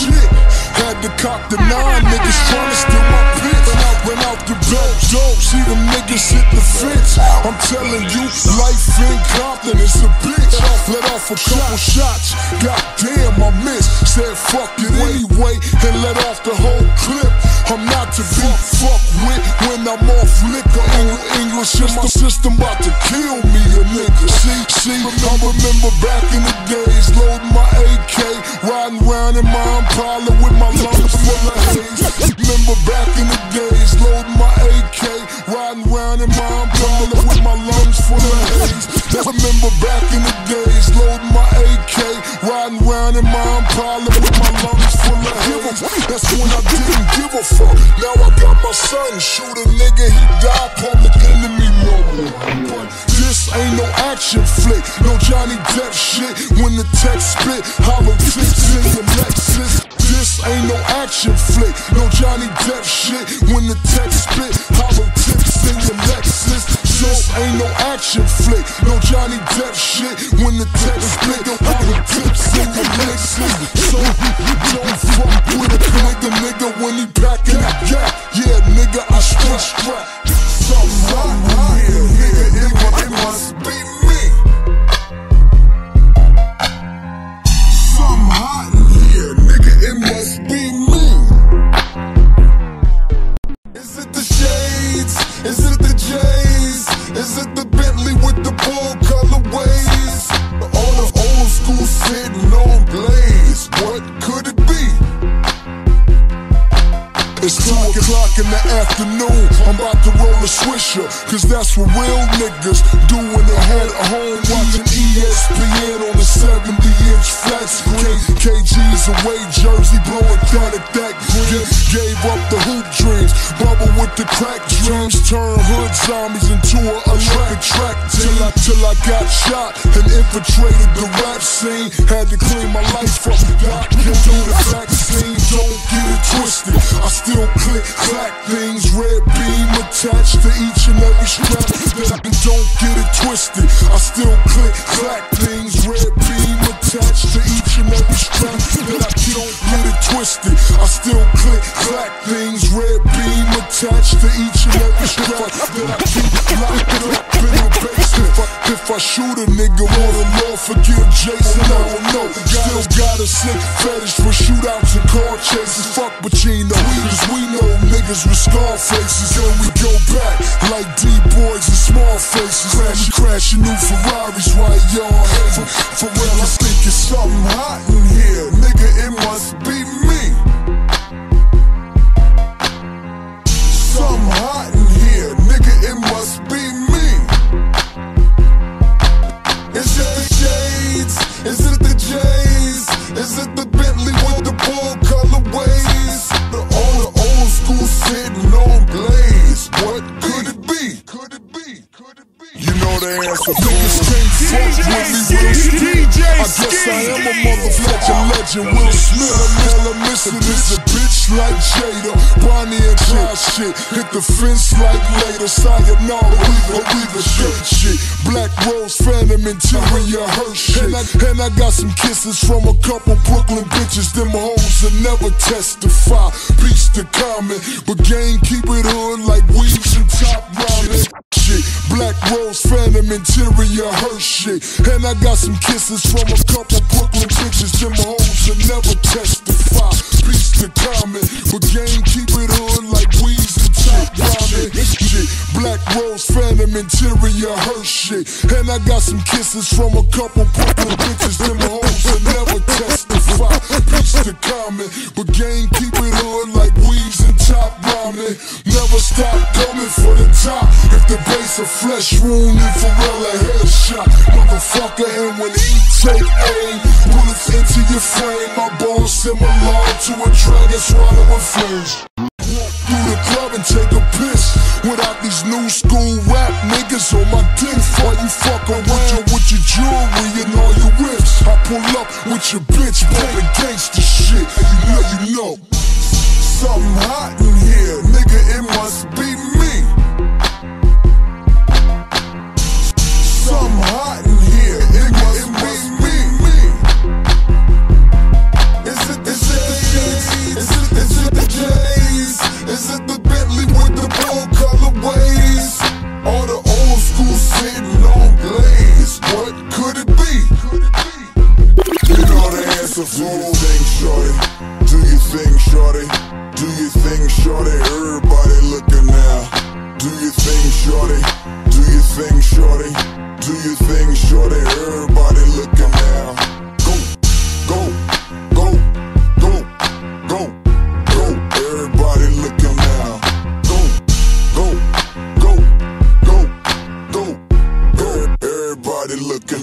shit. Had to cop the nine, niggas tryna steal my bitch. Went out the back door, see them niggas hit the fence. I'm telling you, life in Compton is a bitch. Let off a couple shots, goddamn I missed. Said fuck it anyway, and let off the whole clip. I'm not to be fucked with when I'm off liquor. Old English in my system about to kill me, a nigga. See, I remember back in the days, loading my AK, riding round in my Impala with my lungs full of haze. Remember back in the days, loading my AK, riding round in my Impala with my lungs full of haze. Remember back in the days, loading my AK, riding round in my Impala with my lungs full of haze. That's when I didn't give a fuck. Now I got my son, shoot a nigga, he died, public enemy no more. This ain't no action flick, no Johnny Depp shit. When the text spit, politics in the Lexus. This ain't no action flick, no Johnny Depp shit. When the text spit, politics in the Lexus. This ain't no action flick, no Johnny Depp shit. When the text spit, politics in the Lexus. So you don't fuck with a nigga when he back. Yeah, nigga, I still strap. Something wrong with real, nigga, it must be me. Something hot in here, nigga, it must be me. Is it the shades? Is it the J's? Is it the Bentley with the bull colorways? All the old school sitting on blaze. What could it be? It's 2 o'clock in the afternoon, I'm about to roll a Swisher, cause that's what real niggas do when they head home, watching ESPN on the 70-inch flat screen. KG's away, Jersey blowing down the deck. Gave up the hoop dreams, bubble with the crack dreams. Turned hood zombies into an electric track till I got shot and infiltrated the rap scene. Had to clean my life up, got to do the vaccine. Don't get it twisted, I still click, clack things, red beam attached to each and every strap. Don't get it twisted. I still click, clack things, red beam attached to each and every strap. Don't get it twisted. I still click, clack things, red beam attached to each and every strap. I keep locked up in the basement. If I shoot a nigga, want the Lord forgive Jason? I don't know. Still got a sick fetish for shootouts and car chases. Fuck Pacino. We know niggas with scar faces, and we go back like D-boys and small faces. Crashing new Ferraris right y'all. For real, I think it's something hot in here, nigga, it must be me. Something hot in here, nigga, it must be me. Is it the shades? Is it the J's? Is it the Bentley with the bull colorways? School sitting on blaze. What could it be? Could it be? Could it be? You know the answer. Niggas can't fuck with me, Will Smith. I guess I am a motherfucking legend, Will Smith. All I'm missing is a bitch like Jada, Bonnie and Clyde shit. Hit the fence like later, sayonara, we the shirt shit. Black Rose, Phantom, interior, her shit. And I got some kisses from a couple Brooklyn bitches. Them hoes that never testify. Beats the comment, but game keep it hood like weaves and top rhyming. Shit, Black Rose, Phantom, interior, her shit. And I got some kisses from a couple Brooklyn bitches. Them hoes that never testify. Beats the comment, but game keep it hood like weaves and top rhyming. Shit, Black Rose, Phantom, interior, her shit. And I got some kisses from a couple Brooklyn bitches. Them hoes that never testify. Peace to comment, but game keep it hood like weaves and top rhyming. Never stop coming for the top. If the base of flesh wound, and for real a headshot, motherfucker. And when he take aim, bullets into your frame. My bones similar to a dragon swallowing flames. Walk through the club and take a piss without these new school rap niggas on my dick. Why you fuck around with your jewelry and all your whips? I pull up with your bitch, bumpin' gangsta shit. You know something hot in here, nigga, it must be me. Something hot in here, nigga, it must be me. Is it the thing. Do your thing, sure that everybody looking now. Go, go, go, go, go, go. Everybody looking now. Go, go, go, go, go, go. Everybody looking.